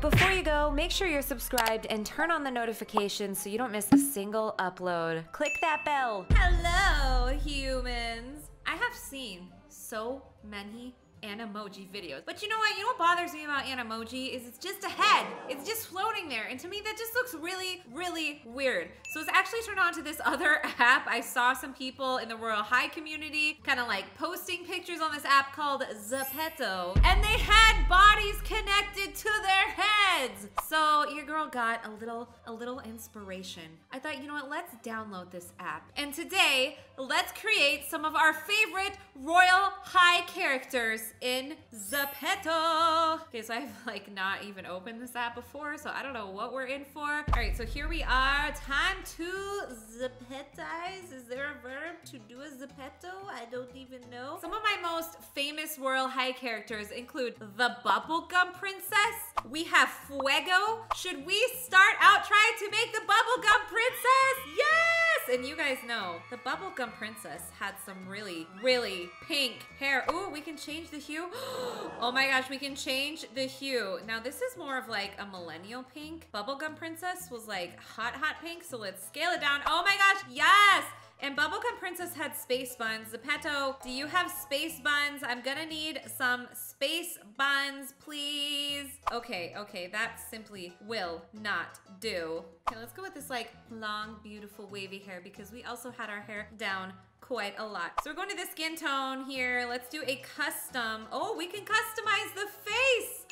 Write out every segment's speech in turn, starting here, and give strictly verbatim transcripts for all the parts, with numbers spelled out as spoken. Before you go, make sure you're subscribed and turn on the notifications so you don't miss a single upload. Click that bell. Hello, humans. I have seen so many Animoji videos. But you know what? You know what bothers me about Animoji is it's just a head. It's just floating there. And to me, that just looks really, really weird. So it's actually turned on to this other app. I saw some people in the Royale High community kind of like posting pictures on this app called Zepeto. And they had bodies connected to their heads. So your girl got a little, a little inspiration. I thought, you know what? Let's download this app. And today, let's create some of our favorite Royale High characters in Zepeto. Okay, so I've like not even opened this app before, so I don't know what we're in for. All right, so here we are. Time to Zepetize. Is there a verb to do a Zepeto? I don't even know. Some of my most famous Royale High characters include the Bubblegum Princess. We have Fuego. Should we start out trying to make the Bubblegum Princess? Yes! And you guys know, the Bubblegum Princess had some really, really pink hair. Ooh, we can change the hue. Oh my gosh, we can change the hue. Now this is more of like a millennial pink. Bubblegum Princess was like hot, hot pink. So let's scale it down. Oh my gosh, yes! And Bubblegum Princess had space buns. Zepeto, do you have space buns? I'm gonna need some space buns, please. Okay, okay, that simply will not do. Okay, let's go with this like long, beautiful, wavy hair because we also had our hair down quite a lot. So we're going to the skin tone here. Let's do a custom. Oh, we can customize the face.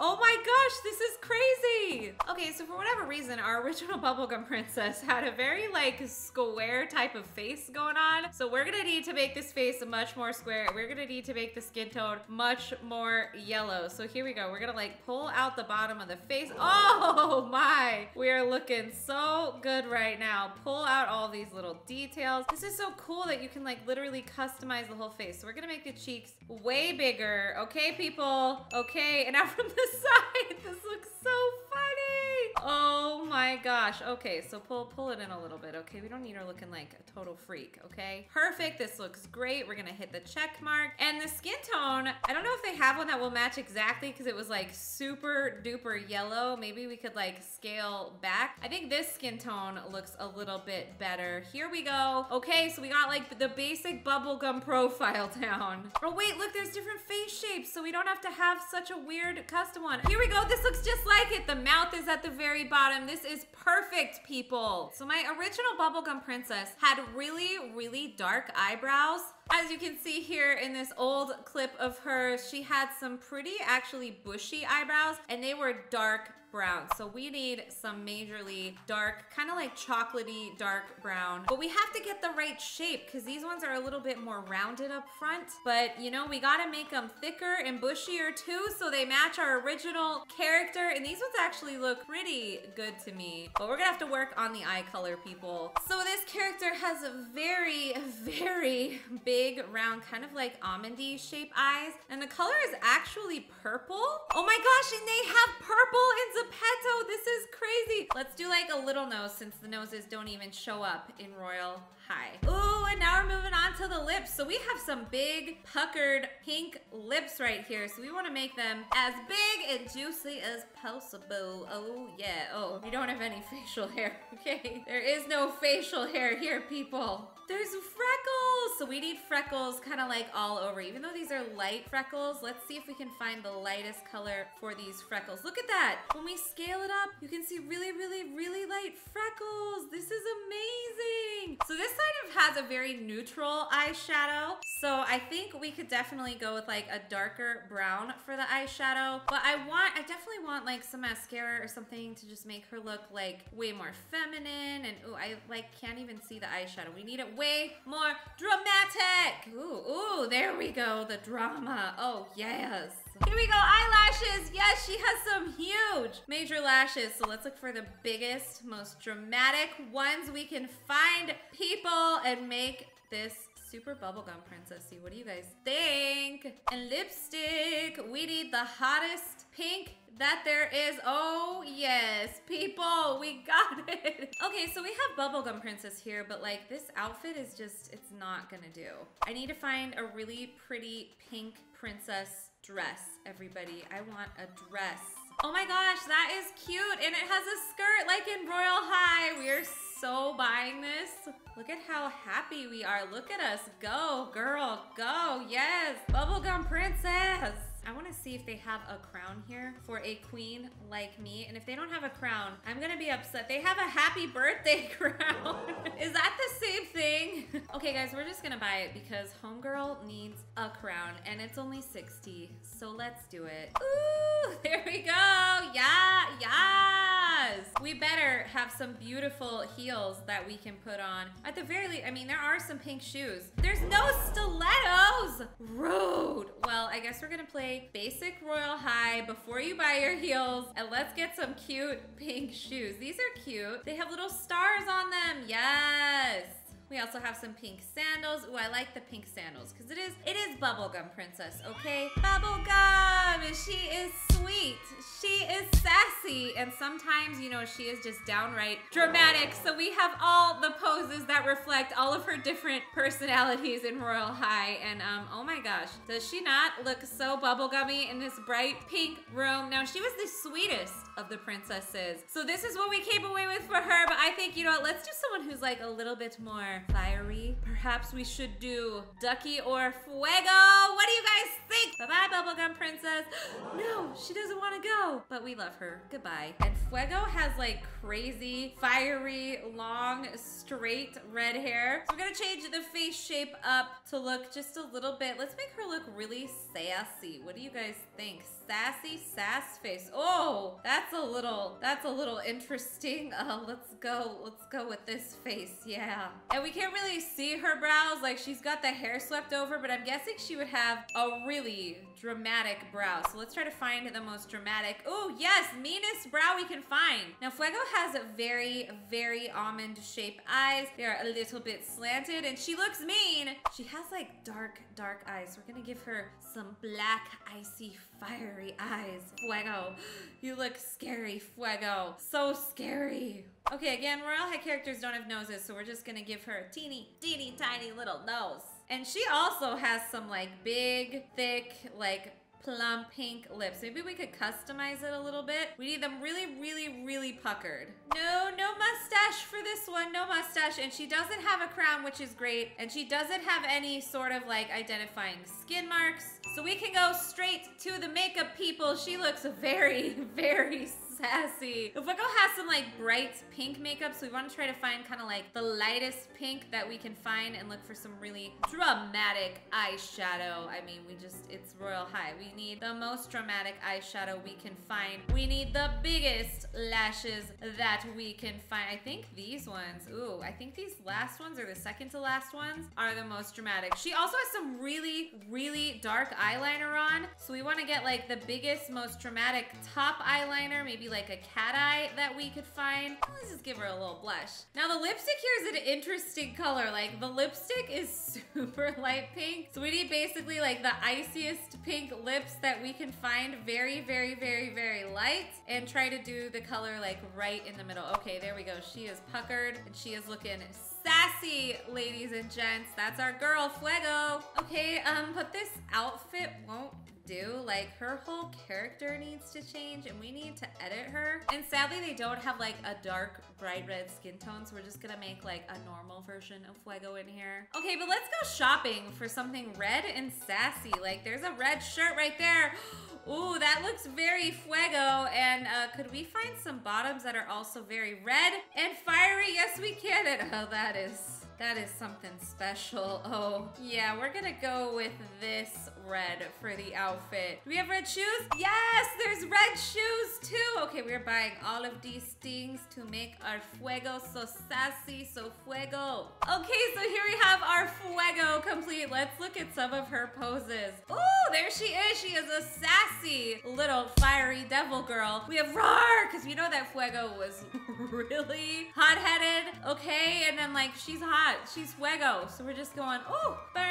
Oh my gosh, this is crazy. Okay, so for whatever reason, our original Bubblegum Princess had a very like square type of face going on. So we're gonna need to make this face much more square. We're gonna need to make the skin tone much more yellow. So here we go. We're gonna like pull out the bottom of the face. Oh my, we are looking so good right now. Pull out all these little details. This is so cool that you can like literally customize the whole face. So we're gonna make the cheeks way bigger. Okay, people. Okay, and now from the side. This looks so funny. Oh my gosh. Okay, so pull pull it in a little bit. Okay, we don't need her looking like a total freak. Okay, perfect. This looks great. We're gonna hit the check mark. And the skin tone, I don't know if they have one that will match exactly because it was like super duper yellow. Maybe we could like scale back. I think this skin tone looks a little bit better. Here we go. Okay, so we got like the basic bubblegum profile down. Oh wait, look, there's different face shapes, so we don't have to have such a weird custom one. Here we go. This looks just like it. The mouth is at the very bottom. This is perfect, people. So my original Bubblegum Princess had really, really dark eyebrows. As you can see here in this old clip of hers, she had some pretty actually bushy eyebrows and they were dark brown. So we need some majorly dark, kind of like chocolatey dark brown, but we have to get the right shape because these ones are a little bit more rounded up front, but you know, we got to make them thicker and bushier too so they match our original character. And these ones actually look pretty good to me, but we're gonna have to work on the eye color, people. So this character has a very, very big big, round, kind of like almondy shape eyes. And the color is actually purple. Oh my gosh, and they have purple in Zepeto. This is crazy. Let's do like a little nose since the noses don't even show up in Royale High. Ooh, and now we're moving on to the lips. So we have some big puckered pink lips right here. So we want to make them as big and juicy as possible. Oh yeah. Oh, we don't have any facial hair. Okay. There is no facial hair here, people. There's freckles. So we need freckles kind of like all over. Even though these are light freckles, let's see if we can find the lightest color for these freckles. Look at that. When we scale it up, you can see really, really, really light freckles. This is amazing. So this kind of has a very neutral eyeshadow. So I think we could definitely go with like a darker brown for the eyeshadow. But I want, I definitely want like some mascara or something to just make her look like way more feminine. And ooh, I like can't even see the eyeshadow. We need it way more dramatic. Ooh, ooh, there we go, the drama. Oh yes. Here we go, eyelashes. Yes, she has some huge major lashes. So let's look for the biggest, most dramatic ones we can find, people, and make this super bubblegum princessy. What do you guys think? And lipstick, we need the hottest pink that there is. Oh yes, people, we got it. Okay, so we have Bubblegum Princess here, but like this outfit is just, it's not gonna do. I need to find a really pretty pink princess dress, everybody. I want a dress. Oh my gosh, that is cute, and it has a skirt like in Royale High. We are so buying this. Look at how happy we are. Look at us go, girl, go. Yes, Bubblegum Princess. I want to see if they have a crown here for a queen like me. And if they don't have a crown, I'm going to be upset. They have a happy birthday crown. Is that the same thing? Okay, guys, we're just going to buy it because homegirl needs a crown and it's only sixty. So let's do it. Ooh, there we go. Yeah, yes. We better have some beautiful heels that we can put on. At the very least, I mean, there are some pink shoes. There's no stilettos. Rude. Well, I guess we're going to play basic Royale High before you buy your heels, and let's get some cute pink shoes. These are cute. They have little stars on them. Yes. We also have some pink sandals. Ooh, I like the pink sandals because it is it is Bubblegum Princess, okay? Bubblegum! She is sweet. She is sassy. And sometimes, you know, she is just downright dramatic. So we have all the poses that reflect all of her different personalities in Royale High. And, um, oh my gosh, does she not look so bubblegummy in this bright pink room? Now, she was the sweetest of the princesses. So this is what we came away with for her. But I think, you know what, let's do someone who's like a little bit more fiery. Perhaps we should do Ducky or Fuego. What do you guys think? Bye-bye, Bubblegum Princess. No, she doesn't want to go, but we love her. Goodbye. And Fuego has like crazy, fiery, long, straight red hair. So we're gonna change the face shape up to look just a little bit. Let's make her look really sassy. What do you guys think? Sassy, sass face. Oh, that's a little, that's a little interesting. Uh, let's go, let's go with this face, yeah. And we can't really see her brows. Like, she's got the hair swept over, but I'm guessing she would have a really dramatic brow. So let's try to find the most dramatic. Oh, yes, meanest brow we can find. Now, Fuego has a very, very almond-shaped eyes. They are a little bit slanted, and she looks mean. She has, like, dark, dark eyes. We're gonna give her some black, icy, fiery eyes. Fuego, you look scary, Fuego. So scary. Okay, again, Royale High characters don't have noses, so we're just gonna give her a teeny, teeny, tiny little nose. And she also has some, like, big, thick, like, plum pink lips. Maybe we could customize it a little bit. We need them really, really, really puckered. No, no mustache for this one. No mustache. And she doesn't have a crown, which is great. And she doesn't have any sort of like identifying skin marks. So we can go straight to the makeup people. She looks very, very sassy. Fuego has some like bright pink makeup, so we want to try to find kind of like the lightest pink that we can find and look for some really dramatic eyeshadow. I mean, we just, it's Royale High. We need the most dramatic eyeshadow we can find. We need the biggest lashes that we can find. I think these ones, ooh, I think these last ones or the second to last ones are the most dramatic. She also has some really, really dark eyeliner on. So we want to get like the biggest, most dramatic top eyeliner, maybe like a cat eye that we could find. Let's just give her a little blush. Now the lipstick here is an interesting color. Like the lipstick is super light pink. So we need basically like the iciest pink lips that we can find. Very, very, very, very light. And try to do the color like right in the middle. Okay, there we go. She is puckered and she is looking sassy, ladies and gents. That's our girl, Fuego. Okay, um, but this outfit won't do. Like, her whole character needs to change and we need to edit her. And sadly, they don't have like a dark, bright red skin tone, so we're just gonna make like a normal version of Fuego in here. Okay, but let's go shopping for something red and sassy. Like, there's a red shirt right there. Ooh, that looks very Fuego. And uh, could we find some bottoms that are also very red and fiery? Yes, we can. And oh, that is, that is something special. Oh, yeah, we're gonna go with this red for the outfit. Do we have red shoes? Yes, there's red shoes too. Okay, we're buying all of these things to make our Fuego so sassy, so Fuego. Okay, so here we have our Fuego complete. Let's look at some of her poses. Ooh, there she is. She is a sassy little fiery devil girl. We have Roar, because we know that Fuego was really hot-headed. Okay, and then like she's hot. She's Fuego, so we're just going, oh, burn!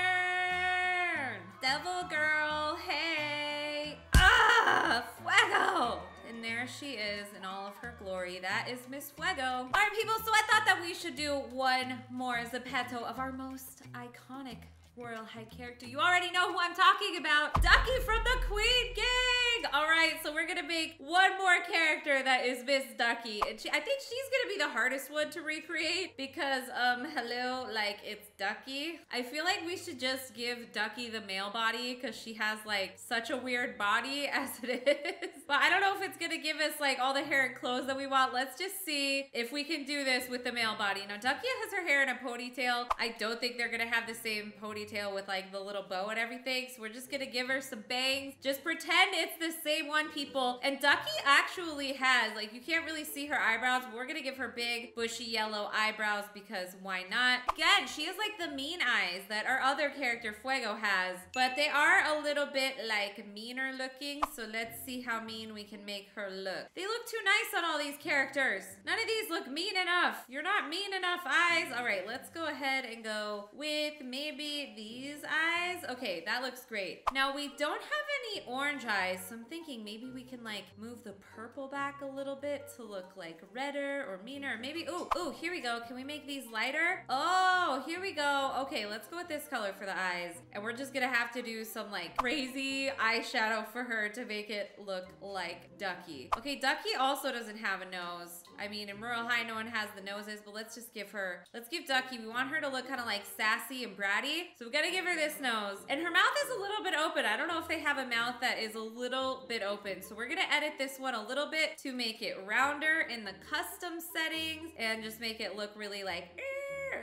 Devil girl, hey! Ah, Fuego! And there she is in all of her glory. That is Miss Fuego. All right, people, so I thought that we should do one more Zepeto of our most iconic Royale High character. You already know who I'm talking about. Ducky from the Queen Gang! All right, so so we're gonna make one more character that is Miss Ducky, and she, I think she's gonna be the hardest one to recreate because um hello, like, it's Ducky. I feel like we should just give Ducky the male body because she has like such a weird body as it is. But I don't know if it's gonna give us like all the hair and clothes that we want. Let's just see if we can do this with the male body. Now Ducky has her hair in a ponytail. I don't think they're gonna have the same ponytail with like the little bow and everything, so we're just gonna give her some bangs. Just pretend it's the same one, people. And Ducky actually has, like, you can't really see her eyebrows, but we're gonna give her big bushy yellow eyebrows because why not? Again, she has like the mean eyes that our other character Fuego has, but they are a little bit like meaner looking, so let's see how mean we can make her look. They look too nice on all these characters. None of these look mean enough. You're not mean enough, eyes. All right, let's go ahead and go with maybe these eyes. Okay, that looks great. Now we don't have any orange eyes, so I'm thinking maybe we can like move the purple back a little bit to look like redder or meaner. Maybe, ooh, ooh, here we go. Can we make these lighter? Oh, here we go. Okay, let's go with this color for the eyes. And we're just gonna have to do some like crazy eyeshadow for her to make it look like Ducky. Okay, Ducky also doesn't have a nose. I mean, in Royale High, no one has the noses, but let's just give her, let's give Ducky, we want her to look kind of like sassy and bratty. So we gotta give her this nose. And her mouth is a little bit open. I don't know if they have a mouth that is a little bit open. So we're gonna edit this one a little bit to make it rounder in the custom settings and just make it look really like, ear,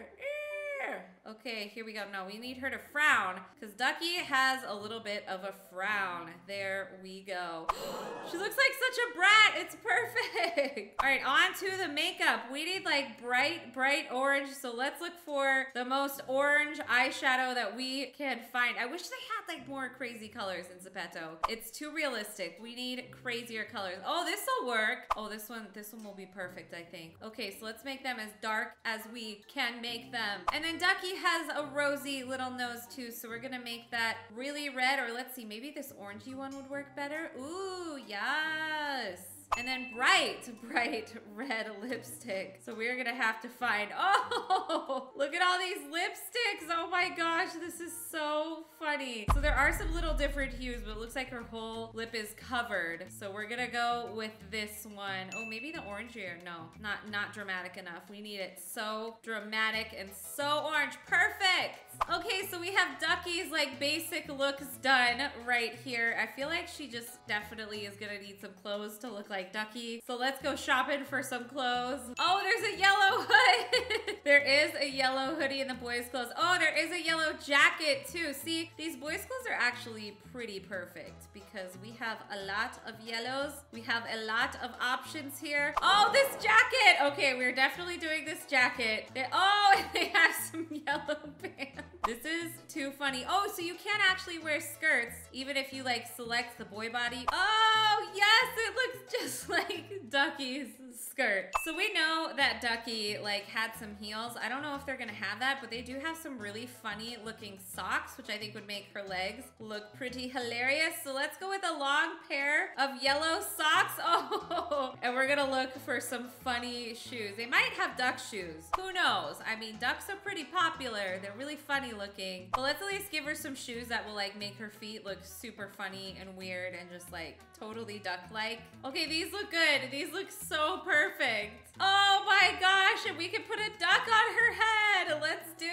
ear. Okay, here we go. No, we need her to frown because Ducky has a little bit of a frown. There we go. She looks like such a brat. It's perfect. All right, on to the makeup. We need like bright, bright orange. So let's look for the most orange eyeshadow that we can find. I wish they had like more crazy colors in Zepeto. It's too realistic. We need crazier colors. Oh, this will work. Oh, this one, this one will be perfect, I think. Okay, so let's make them as dark as we can make them. And then Ducky has a rosy little nose too, so we're gonna make that really red, or let's see, maybe this orangey one would work better. Ooh, yes. And then bright, bright red lipstick. So we're gonna have to find, oh, look at all these lipsticks. Oh my gosh, this is so funny. So there are some little different hues, but it looks like her whole lip is covered. So we're gonna go with this one. Oh, maybe the orange here. No, not, not dramatic enough. We need it so dramatic and so orange. Perfect. Okay, so we have Ducky's like basic looks done right here. I feel like she just definitely is gonna need some clothes to look like Ducky. So let's go shopping for some clothes. Oh, there's a yellow hood. There is a yellow hoodie in the boys' clothes. Oh, there is a yellow jacket too. See, these boys' clothes are actually pretty perfect because we have a lot of yellows. We have a lot of options here. Oh, this jacket. Okay, we're definitely doing this jacket. They, oh, and they have some yellow pants. This is too funny. Oh, so you can actually wear skirts even if you like select the boy body. Oh, yes, it looks just just like Ducky's skirt. So we know that Ducky like had some heels. I don't know if they're gonna have that, but they do have some really funny looking socks, which I think would make her legs look pretty hilarious. So let's go with a long pair of yellow socks. Oh, and we're gonna look for some funny shoes. They might have duck shoes. Who knows? I mean, ducks are pretty popular. They're really funny looking. But let's at least give her some shoes that will like make her feet look super funny and weird and just like totally duck-like. Okay, these look good. These look so perfect. Oh my gosh, and we can put a duck on her head. Let's do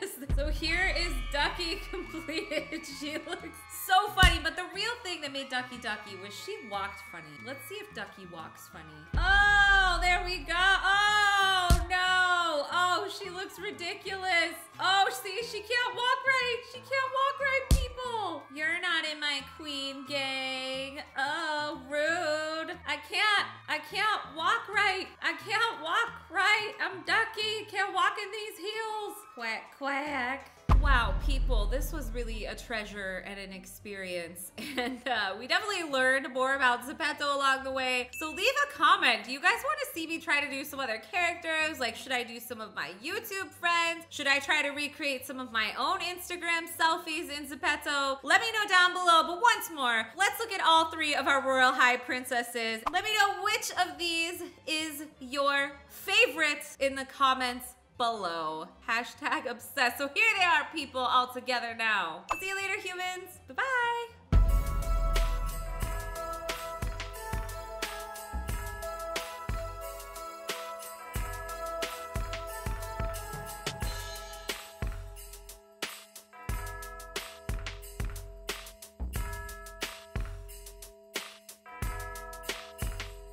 this. So here is Ducky completed. She looks so funny, but the real thing that made Ducky Ducky was she walked funny. Let's see if Ducky walks funny. Oh, there we go. Oh no. Oh, she looks ridiculous. Oh, see, she can't walk right. She can't walk right, people. You're not in my queen gang. Oh, rude. I can't, I can't walk right. I can't walk right. I'm Ducky. Can't walk in these heels. Quack, quack. Wow, people, this was really a treasure and an experience. And uh, we definitely learned more about Zepeto along the way. So leave a comment. Do you guys want to see me try to do some other characters? Like, should I do some of my YouTube friends? Should I try to recreate some of my own Instagram selfies in Zepeto? Let me know down below. But once more, let's look at all three of our Royale High princesses. Let me know which of these is your favorite in the comments below. Hashtag obsessed. So here they are, people, all together now. I'll see you later, humans. Bye-bye.